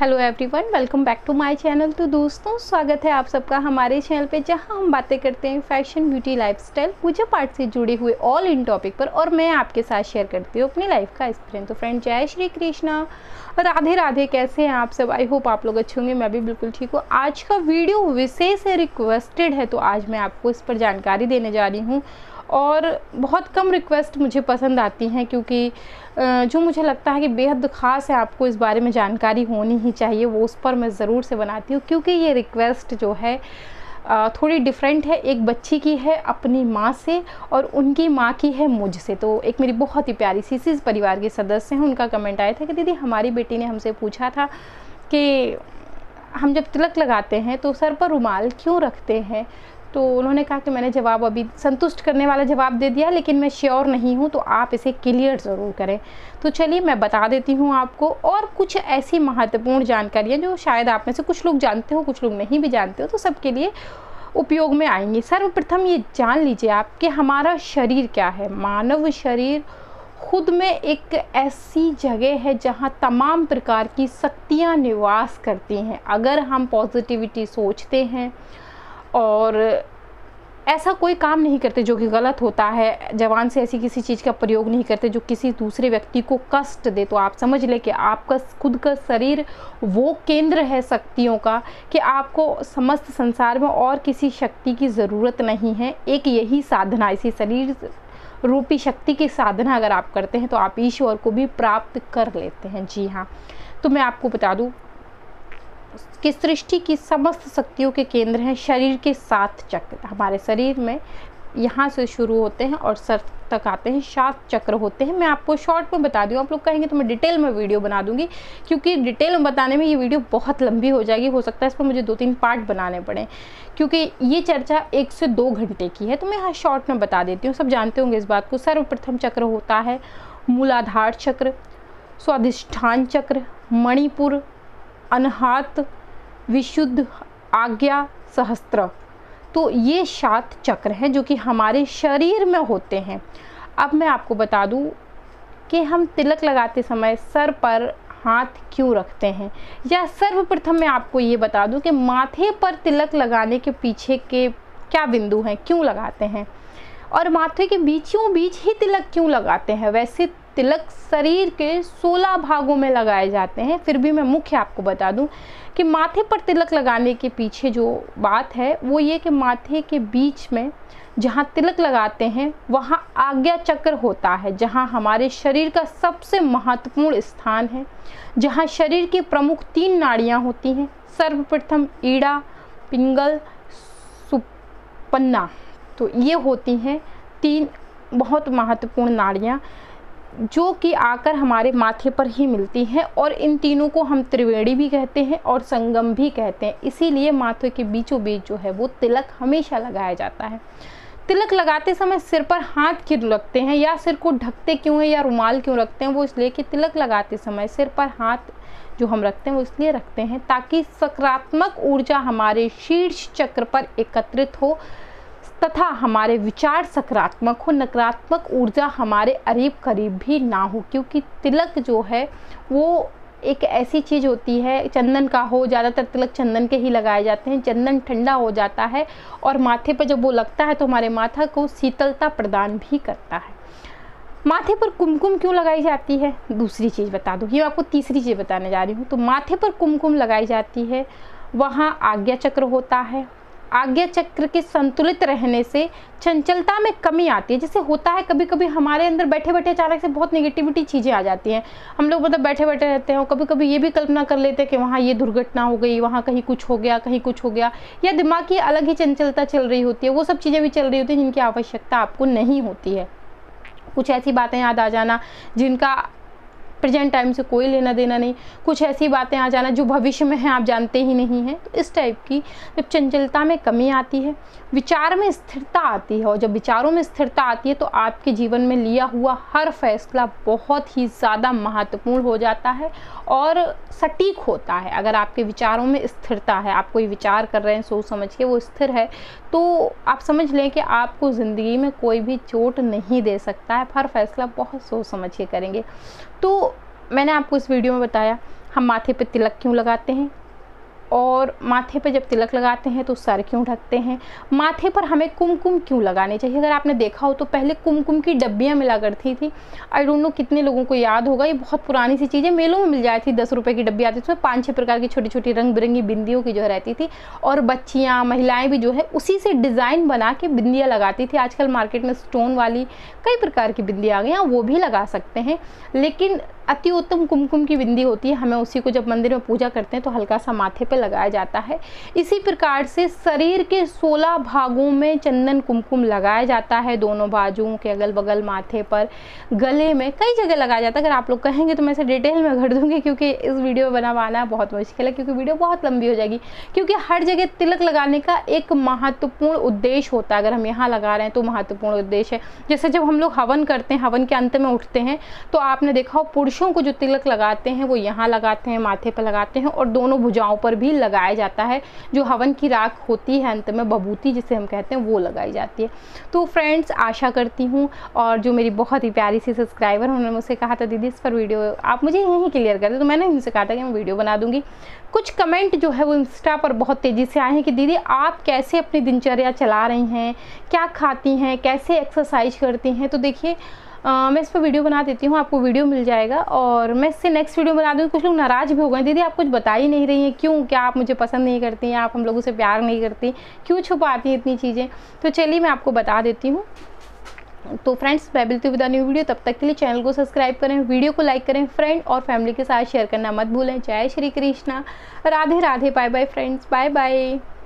Hello everyone, welcome back to my channel. तो दोस्तों, स्वागत है आप सबका हमारे चैनल पे, जहां हम बातें करते हैं फैशन, ब्यूटी, लाइफस्टाइल, पूजा पाठ से जुड़े हुए ऑल इन टॉपिक पर, और मैं आपके साथ शेयर करती हूँ अपनी लाइफ का एक्सपीरियंस। तो फ्रेंड, जय श्री कृष्णा, राधे राधे। कैसे हैं आप सब? आई होप आप लोग अच्छे होंगे, मैं भी बिल्कुल ठीक हूँ। आज का वीडियो विशेष रिक्वेस्टेड है, तो आज मैं आपको इस पर जानकारी देने जा रही हूँ। और बहुत कम रिक्वेस्ट मुझे पसंद आती हैं, क्योंकि जो मुझे लगता है कि बेहद ख़ास है, आपको इस बारे में जानकारी होनी ही चाहिए, वो उस पर मैं ज़रूर से बनाती हूँ। क्योंकि ये रिक्वेस्ट जो है थोड़ी डिफरेंट है, एक बच्ची की है अपनी माँ से, और उनकी माँ की है मुझसे। तो एक मेरी बहुत ही प्यारी सीसीज परिवार के सदस्य हैं, उनका कमेंट आया था कि दीदी, हमारी बेटी ने हमसे पूछा था कि हम जब तिलक लगाते हैं तो सर पर रुमाल क्यों रखते हैं। तो उन्होंने कहा कि मैंने जवाब अभी संतुष्ट करने वाला जवाब दे दिया, लेकिन मैं श्योर नहीं हूँ, तो आप इसे क्लियर ज़रूर करें। तो चलिए मैं बता देती हूँ आपको, और कुछ ऐसी महत्वपूर्ण जानकारियाँ जो शायद आप में से कुछ लोग जानते हो, कुछ लोग नहीं भी जानते हो, तो सबके लिए उपयोग में आएंगी। सर्वप्रथम ये जान लीजिए आप कि हमारा शरीर क्या है। मानव शरीर खुद में एक ऐसी जगह है जहाँ तमाम प्रकार की शक्तियाँ निवास करती हैं। अगर हम पॉजिटिविटी सोचते हैं और ऐसा कोई काम नहीं करते जो कि गलत होता है, जवान से ऐसी किसी चीज़ का प्रयोग नहीं करते जो किसी दूसरे व्यक्ति को कष्ट दे, तो आप समझ लें कि आपका खुद का शरीर वो केंद्र है शक्तियों का कि आपको समस्त संसार में और किसी शक्ति की ज़रूरत नहीं है। एक यही साधना, इसी शरीर रूपी शक्ति की साधना अगर आप करते हैं तो आप ईश्वर को भी प्राप्त कर लेते हैं। जी हाँ, तो मैं आपको बता दूँ कि सृष्टि की समस्त शक्तियों के केंद्र हैं शरीर के 7 चक्र। हमारे शरीर में यहाँ से शुरू होते हैं और सर तक आते हैं, 7 चक्र होते हैं। मैं आपको शॉर्ट में बता दूँ, आप लोग कहेंगे तो मैं डिटेल में वीडियो बना दूँगी, क्योंकि डिटेल में बताने में ये वीडियो बहुत लंबी हो जाएगी। हो सकता है इस पर मुझे 2-3 पार्ट बनाने पड़े, क्योंकि ये चर्चा 1 से 2 घंटे की है। तो मैं यहाँ शॉर्ट में बता देती हूँ, सब जानते होंगे इस बात को। सर्वप्रथम चक्र होता है मूलाधार चक्र, स्वाधिष्ठान चक्र, मणिपुर, अनहात, विशुद्ध, आज्ञा, सहस्त्र। तो ये 7 चक्र हैं जो कि हमारे शरीर में होते हैं। अब मैं आपको बता दूं कि हम तिलक लगाते समय सर पर हाथ क्यों रखते हैं, या सर्वप्रथम मैं आपको ये बता दूं कि माथे पर तिलक लगाने के पीछे के क्या बिंदु हैं, क्यों लगाते हैं, और माथे के बीचों बीच ही तिलक क्यों लगाते हैं। वैसे तिलक शरीर के 16 भागों में लगाए जाते हैं, फिर भी मैं मुख्य आपको बता दूं कि माथे पर तिलक लगाने के पीछे जो बात है वो ये कि माथे के बीच में जहां तिलक लगाते हैं वहां आज्ञा चक्र होता है, जहां हमारे शरीर का सबसे महत्वपूर्ण स्थान है, जहां शरीर की प्रमुख 3 नाड़ियां होती हैं। सर्वप्रथम ईड़ा, पिंगल, सुपन्ना। तो ये होती हैं 3 बहुत महत्वपूर्ण नाड़ियाँ जो कि आकर हमारे माथे पर ही मिलती हैं, और इन तीनों को हम त्रिवेणी भी कहते हैं और संगम भी कहते हैं। इसीलिए माथे के बीचों बीच जो है वो तिलक हमेशा लगाया जाता है। तिलक लगाते समय सिर पर हाथ क्यों रखते हैं, या सिर को ढकते क्यों हैं, या रुमाल क्यों रखते हैं, वो इसलिए कि तिलक लगाते समय सिर पर हाथ जो हम रखते हैं वो इसलिए रखते हैं ताकि सकारात्मक ऊर्जा हमारे शीर्ष चक्र पर एकत्रित हो तथा हमारे विचार सकारात्मक हो, नकारात्मक ऊर्जा हमारे करीब करीब भी ना हो। क्योंकि तिलक जो है वो एक ऐसी चीज़ होती है, चंदन का हो, ज़्यादातर तिलक चंदन के ही लगाए जाते हैं। चंदन ठंडा हो जाता है और माथे पर जब वो लगता है तो हमारे माथा को शीतलता प्रदान भी करता है। माथे पर कुमकुम क्यों लगाई जाती है, दूसरी चीज़ बता दूँ, ये आपको तीसरी चीज़ बताने जा रही हूँ। तो माथे पर कुमकुम लगाई जाती है, वहाँ आज्ञा चक्र होता है। आज्ञा चक्र के संतुलित रहने से चंचलता में कमी आती है। जैसे होता है कभी कभी हमारे अंदर बैठे बैठे अचानक से बहुत नेगेटिविटी चीज़ें आ जाती हैं, हम लोग मतलब बैठे बैठे रहते हैं, और कभी कभी ये भी कल्पना कर लेते हैं कि वहाँ ये दुर्घटना हो गई, वहाँ कहीं कुछ हो गया, कहीं कुछ हो गया, या दिमाग की अलग ही चंचलता चल रही होती है। वो सब चीज़ें भी चल रही होती हैं जिनकी आवश्यकता आपको नहीं होती है। कुछ ऐसी बातें याद आ जाना जिनका प्रेजेंट टाइम से कोई लेना देना नहीं, कुछ ऐसी बातें आ जाना जो भविष्य में हैं आप जानते ही नहीं हैं। तो इस टाइप की जब चंचलता में कमी आती है, विचार में स्थिरता आती है, और जब विचारों में स्थिरता आती है तो आपके जीवन में लिया हुआ हर फैसला बहुत ही ज़्यादा महत्वपूर्ण हो जाता है और सटीक होता है। अगर आपके विचारों में स्थिरता है, आप कोई विचार कर रहे हैं सोच समझ के, वो स्थिर है, तो आप समझ लें कि आपको ज़िंदगी में कोई भी चोट नहीं दे सकता है। हर फैसला बहुत सोच समझ के करेंगे। तो मैंने आपको इस वीडियो में बताया हम माथे पे तिलक क्यों लगाते हैं, और माथे पे जब तिलक लगाते हैं तो सर क्यों ढकते हैं, माथे पर हमें कुमकुम क्यों लगाने चाहिए। अगर आपने देखा हो तो पहले कुमकुम की डब्बियाँ मिला करती थी। आई डोंट नो कितने लोगों को याद होगा, ये बहुत पुरानी सी चीज़ें मेलों में मिल जाती थी। 10 रुपये की डब्बी आती थी, उसमें 5-6 प्रकार की छोटी छोटी रंग बिरंगी बिंदियों की जो रहती थी, और बच्चियाँ महिलाएँ भी जो है उसी से डिज़ाइन बना के बिंदियाँ लगाती थी। आजकल मार्केट में स्टोन वाली कई प्रकार की बिंदियाँ आ गई हैं, वो भी लगा सकते हैं, लेकिन अति उत्तम कुमकुम की बिंदी होती है। हमें उसी को जब मंदिर में पूजा करते हैं तो हल्का सा माथे पे लगाया जाता है। इसी प्रकार से शरीर के 16 भागों में चंदन कुमकुम लगाया जाता है, दोनों बाजुओं के अगल बगल, माथे पर, गले में, कई जगह लगाया जाता है। अगर आप लोग कहेंगे तो मैं इसे डिटेल में भर दूँगी, क्योंकि इस वीडियो में बनवाना बहुत मुश्किल है, क्योंकि वीडियो बहुत लंबी हो जाएगी, क्योंकि हर जगह तिलक लगाने का एक महत्वपूर्ण उद्देश्य होता है। अगर हम यहाँ लगा रहे हैं तो महत्वपूर्ण उद्देश्य है। जैसे जब हम लोग हवन करते हैं, हवन के अंत में उठते हैं, तो आपने देखा हो पुरुषों को जो तिलक लगाते हैं वो यहाँ लगाते हैं, माथे पर लगाते हैं, और दोनों भुजाओं पर भी लगाया जाता है। जो हवन की राख होती है अंत में, बबूती जिसे हम कहते हैं, वो लगाई जाती है। तो फ्रेंड्स, आशा करती हूँ, और जो मेरी बहुत ही प्यारी सी सब्सक्राइबर, उन्होंने मुझसे कहा था दीदी इस पर वीडियो आप मुझे यहीं क्लियर कर दें, तो मैंने उनसे कहा था कि मैं वीडियो बना दूँगी। कुछ कमेंट जो है वो इंस्टा पर बहुत तेज़ी से आए हैं कि दीदी आप कैसे अपनी दिनचर्या चला रही हैं, क्या खाती हैं, कैसे एक्सरसाइज करती हैं। तो देखिए मैं इस पर वीडियो बना देती हूँ, आपको वीडियो मिल जाएगा, और मैं इससे नेक्स्ट वीडियो बना दूँगी। कुछ लोग नाराज़ भी हो गए, दीदी आप कुछ बता ही नहीं रही हैं, क्यों, क्या आप मुझे पसंद नहीं करती हैं, आप हम लोगों से प्यार नहीं करती, क्यों छुपाती हैं इतनी चीज़ें। तो चलिए मैं आपको बता देती हूँ। तो फ्रेंड्स, मैं मिलती हूँ विद अ न्यू वीडियो, तब तक के लिए चैनल को सब्सक्राइब करें, वीडियो को लाइक करें, फ्रेंड और फैमिली के साथ शेयर करना मत भूलें। जय Shri Krishna, Radhe Radhe, bye bye friends, bye bye.